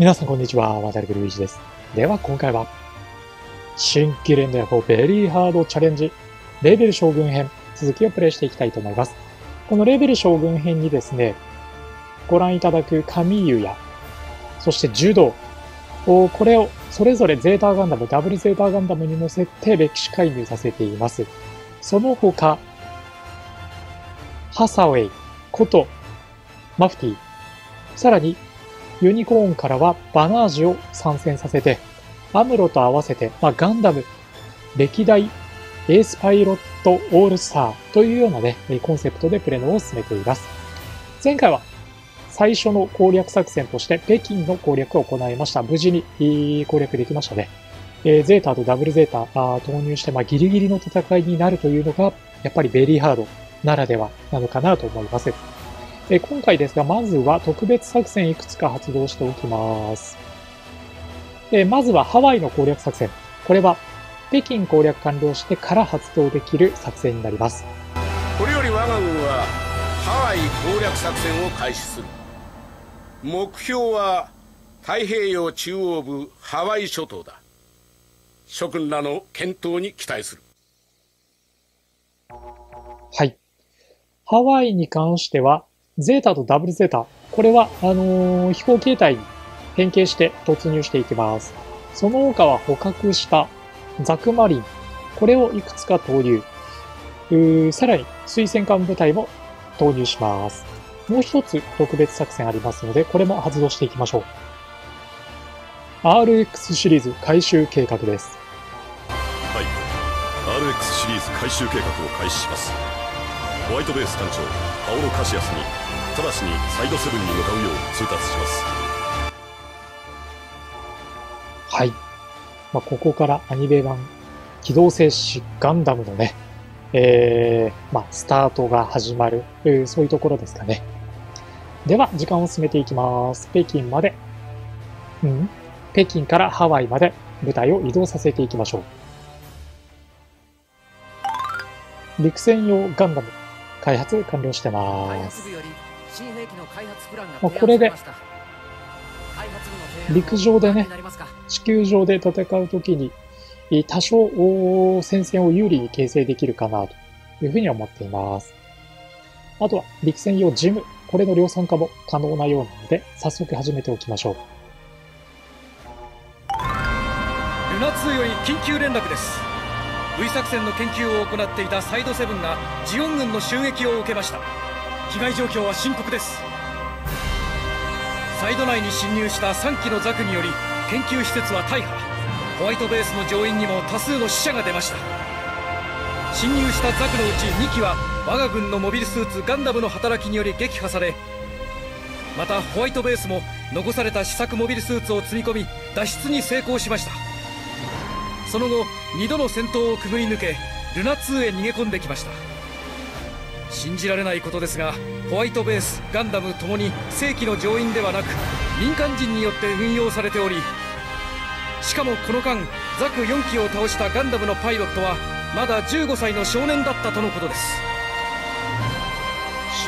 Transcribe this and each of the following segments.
皆さんこんにちは、渡りくるいちです。では今回は、新規連打4ベリーハードチャレンジ、レーベル将軍編、続きをプレイしていきたいと思います。このレーベル将軍編にですね、ご覧いただく神湯や、そして柔道、これをそれぞれゼータガンダム、ダブルゼータガンダムに乗せて歴史介入させています。その他、ハサウェイ、こと、マフティ、さらに、ユニコーンからはバナージを参戦させて、アムロと合わせて、ガンダム、歴代エースパイロットオールスターというようなね、コンセプトでプレノを進めています。前回は最初の攻略作戦として北京の攻略を行いました。無事に攻略できましたね。ゼータとダブルゼータ投入して、ギリギリの戦いになるというのが、やっぱりベリーハードならではなのかなと思います。今回ですが、まずは特別作戦いくつか発動しておきます。まずはハワイの攻略作戦。これは北京攻略完了してから発動できる作戦になります。これより我が軍はハワイ攻略作戦を開始する。目標は太平洋中央部ハワイ諸島だ。諸君らの健闘に期待する。はい。ハワイに関しては、ゼータとダブルゼータ。これは、飛行形態に変形して突入していきます。その他は捕獲したザクマリン。これをいくつか投入。さらに、水戦艦部隊も投入します。もう一つ特別作戦ありますので、これも発動していきましょう。RX シリーズ回収計画です。はい。RX シリーズ回収計画を開始します。ホワイトベース艦長、パオロ・カシアスに。直ちにサイド7に向かうよう通達します。はい。ここからアニメ版、機動戦士ガンダムのね、スタートが始まる、そういうところですかね。では、時間を進めていきます。北京まで、北京からハワイまで部隊を移動させていきましょう。陸戦用ガンダム、開発完了してます。これで陸上でね、地球上で戦うときに多少戦線を有利に形成できるかなというふうに思っています。あとは陸戦用ジム、これの量産化も可能なようなので早速始めておきましょう。ルナ2より緊急連絡です。 V 作戦の研究を行っていたサイド7がジオン軍の襲撃を受けました。被害状況は深刻です。サイド内に侵入した3機のザクにより研究施設は大破。ホワイトベースの乗員にも多数の死者が出ました。侵入したザクのうち2機は我が軍のモビルスーツガンダムの働きにより撃破され、またホワイトベースも残された試作モビルスーツを積み込み脱出に成功しました。その後2度の戦闘をくぐり抜け、ルナ2へ逃げ込んできました。信じられないことですが、ホワイトベース、ガンダムともに正規の乗員ではなく民間人によって運用されており、しかもこの間ザク4機を倒したガンダムのパイロットはまだ15歳の少年だったとのことです。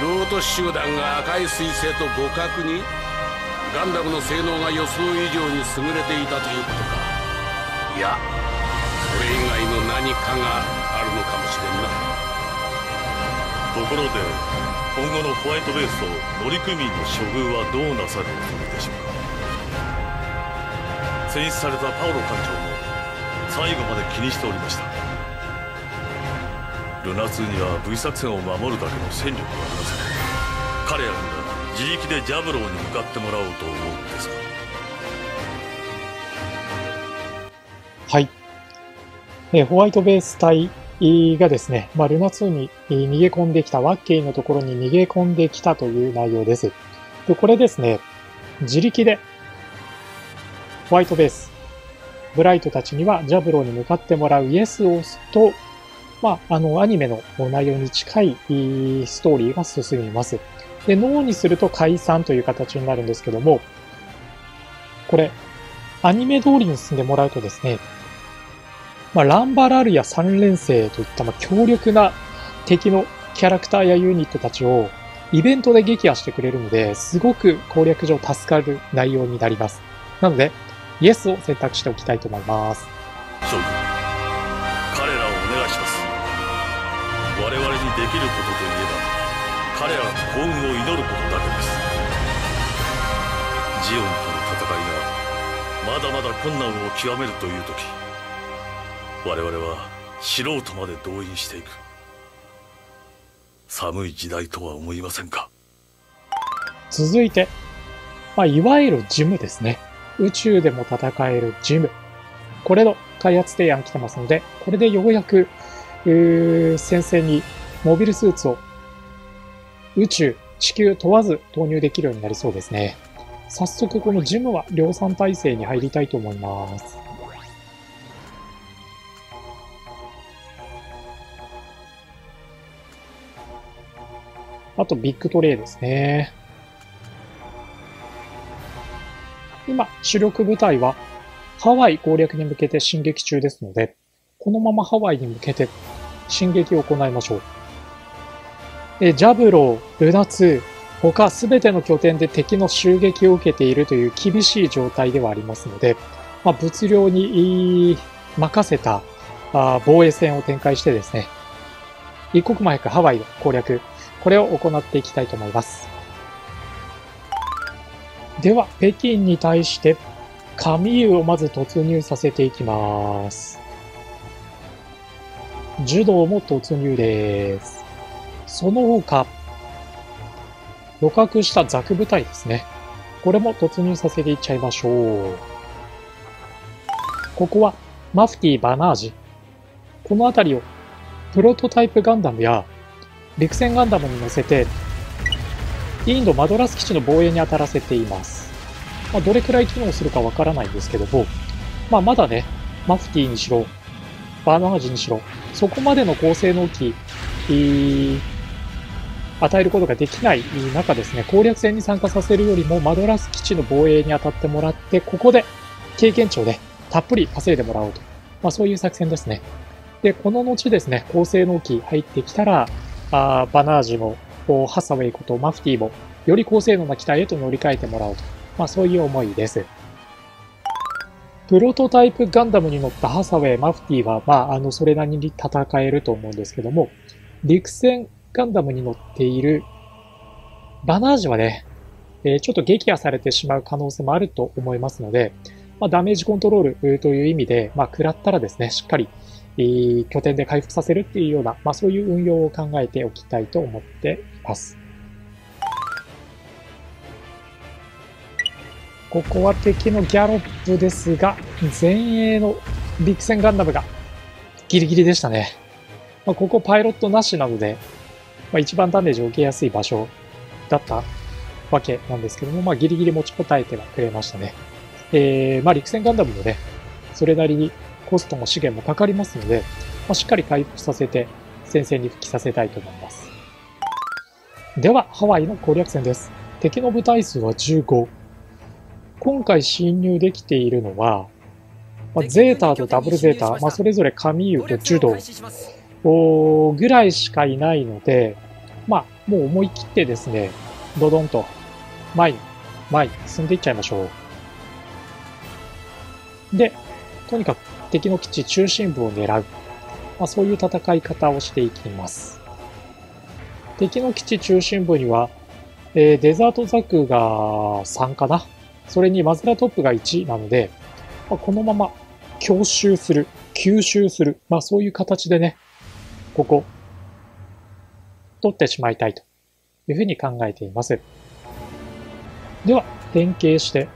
素人集団が赤い彗星と互角に、ガンダムの性能が予想以上に優れていたということか。いや、それ以外の何かがあるのかもしれんな。ところで、今後のホワイトベースと乗組員の処遇はどうなされるのでしょうか。選出されたパウロ艦長も最後まで気にしておりました。ルナ2には V 作戦を守るだけの戦力はありません。彼らには自力でジャブローに向かってもらおうと思うんですが。はい。ホワイトベース隊がですね、ルナ2に逃げ込んできた、ワッケイのところに逃げ込んできたという内容です。で、これですね、自力で、ホワイトベース、ブライトたちにはジャブローに向かってもらうイエスを押すと、アニメの内容に近いストーリーが進みます。で、ノーにすると解散という形になるんですけども、これ、アニメ通りに進んでもらうとですね、ランバラルや3連星といった強力な敵のキャラクターやユニットたちをイベントで撃破してくれるので、すごく攻略上助かる内容になります。なので、イエスを選択しておきたいと思います。将軍、彼らをお願いします。我々にできることといえば、彼らの幸運を祈ることだけです。ジオンとの戦いがまだまだ困難を極めるという時、我々は素人まで動員していく。寒い時代とは思いませんか。続いて、いわゆるジムですね。宇宙でも戦えるジム。これの開発提案来てますので、これでようやく、先生にモビルスーツを宇宙、地球問わず投入できるようになりそうですね。早速このジムは量産体制に入りたいと思います。あとビッグトレイですね。今、主力部隊はハワイ攻略に向けて進撃中ですので、このままハワイに向けて進撃を行いましょう。ジャブロー、ルナ2、他すべての拠点で敵の襲撃を受けているという厳しい状態ではありますので、物量に任せた防衛戦を展開してですね、一刻も早くハワイの攻略、これを行っていきたいと思います。では、北京に対して、カミユをまず突入させていきます。ジュドーも突入です。その他、捕獲したザク部隊ですね。これも突入させていっちゃいましょう。ここは、マフティ・バナージ。この辺りを、プロトタイプガンダムや、陸戦ガンダムに乗せて、インドマドラス基地の防衛に当たらせています。どれくらい機能するかわからないんですけども、まだね、マフティにしろ、バーナージにしろ、そこまでの高性能機、与えることができない中ですね、攻略戦に参加させるよりもマドラス基地の防衛に当たってもらって、ここで経験値をね、たっぷり稼いでもらおうと。そういう作戦ですね。で、この後ですね、高性能機入ってきたら、バナージも、ハサウェイことマフティも、より高性能な機体へと乗り換えてもらおうと。そういう思いです。プロトタイプガンダムに乗ったハサウェイ、マフティは、それなりに戦えると思うんですけども、陸戦ガンダムに乗っているバナージはね、ちょっと撃破されてしまう可能性もあると思いますので、ダメージコントロールという意味で、食らったらですね、しっかり拠点で回復させるっていうような、そういう運用を考えておきたいと思っています。ここは敵のギャロップですが、前衛の陸戦ガンダムがギリギリでしたね。ここパイロットなしなので、一番ダメージを受けやすい場所だったわけなんですけども、ギリギリ持ちこたえてはくれましたね。陸戦ガンダムもね、それなりにコストも資源もかかりますので、しっかり回復させて戦線に復帰させたいと思います。では、ハワイの攻略戦です。敵の部隊数は15。今回侵入できているのは、ゼータとダブルゼータ、それぞれカミユとジュドぐらいしかいないので、もう思い切ってですね、ドドンと前に進んでいっちゃいましょう。で、とにかく、敵の基地中心部を狙う。そういう戦い方をしていきます。敵の基地中心部には、デザートザクが3かな。それにマズラトップが1なので、このまま強襲する、吸収する。そういう形でね、ここ、取ってしまいたいというふうに考えています。では、連携して、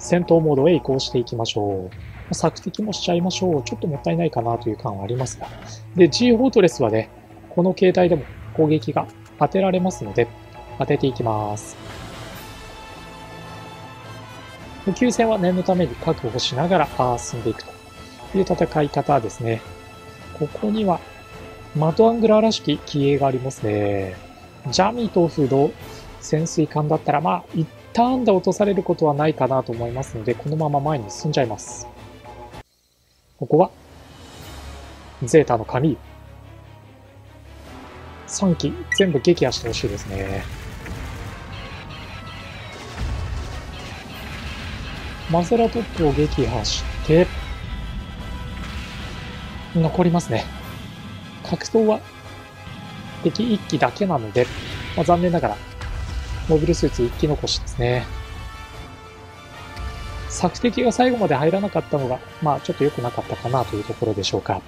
戦闘モードへ移行していきましょう。索敵もしちゃいましょう。ちょっともったいないかなという感はありますが。で、G フォートレスはね、この形態でも攻撃が当てられますので、当てていきます。補給戦は念のために確保しながら進んでいくという戦い方ですね。ここには、マトアングラーらしき機影がありますね。ジャミとフド、潜水艦だったら、一旦で落とされることはないかなと思いますので、このまま前に進んじゃいます。ここは、ゼータの神。3機全部撃破してほしいですね。マセラトップを撃破して残りますね。格闘は敵1機だけなので、まあ、残念ながらモビルスーツ1機残しですね。索敵が最後まで入らなかったのが、まあちょっと良くなかったかなというところでしょうか。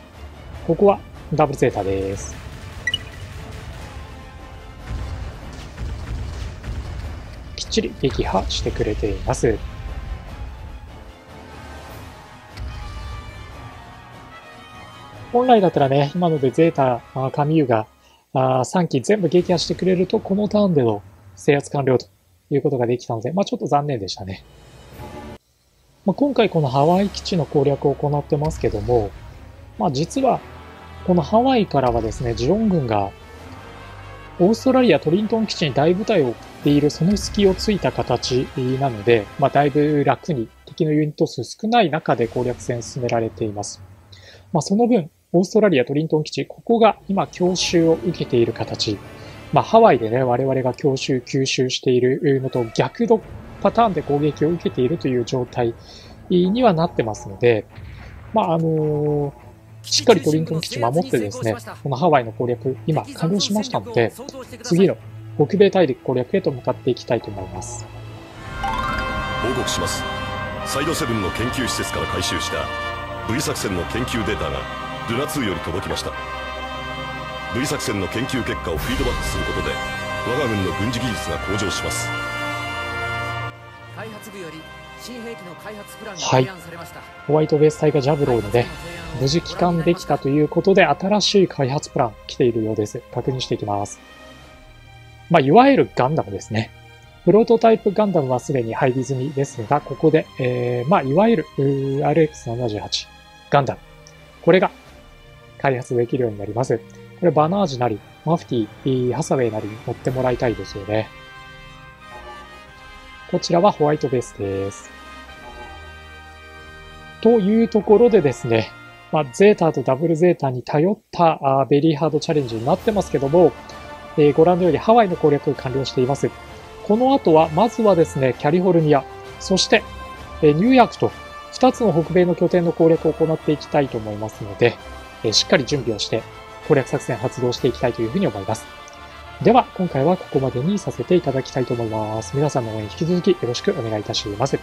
ここはダブルゼータです。きっちり撃破してくれています。本来だったらね、今のでゼータ、カミユが3機全部撃破してくれると、このターンでの制圧完了ということができたので、まあちょっと残念でしたね。まあ、今回このハワイ基地の攻略を行ってますけども、まあ実はこのハワイからはですね、ジオン軍がオーストラリアトリントン基地に大部隊を送っているその隙をついた形なので、まあだいぶ楽に敵のユニット数少ない中で攻略戦進められています。まあその分、オーストラリアトリントン基地、ここが今強襲を受けている形。まあハワイでね、我々が強襲吸収しているのと逆のパターンで攻撃を受けているという状態にはなってますので、まあしっかりトリントン基地守ってですね、このハワイの攻略、今完了しましたので、次の北米大陸攻略へと向かっていきたいと思います。報告します。サイドセブンの研究施設から回収した V 作戦の研究データがルナ2より届きました。V 作戦の研究結果をフィードバックすることで、我が軍の軍事技術が向上します。はい、ホワイトベース隊がジャブローで、ね、無事帰還できたということで、新しい開発プラン来ているようです。確認していきます。まあ、いわゆるガンダムですね。プロトタイプガンダムはすでに配備済みですが、ここで、まあ、いわゆる RX78 ガンダム。これが開発できるようになります。これバナージなり、マフティー、ハサウェイなりに乗ってもらいたいですよね。こちらはホワイトベースです。というところでですね、まあ、ゼータとダブルゼータに頼ったベリーハードチャレンジになってますけども、ご覧のようにハワイの攻略完了しています。この後は、まずはですね、キャリフォルニア、そしてニューヨークと2つの北米の拠点の攻略を行っていきたいと思いますので、しっかり準備をして攻略作戦発動していきたいというふうに思います。では、今回はここまでにさせていただきたいと思います。皆さんの応援引き続きよろしくお願いいたします。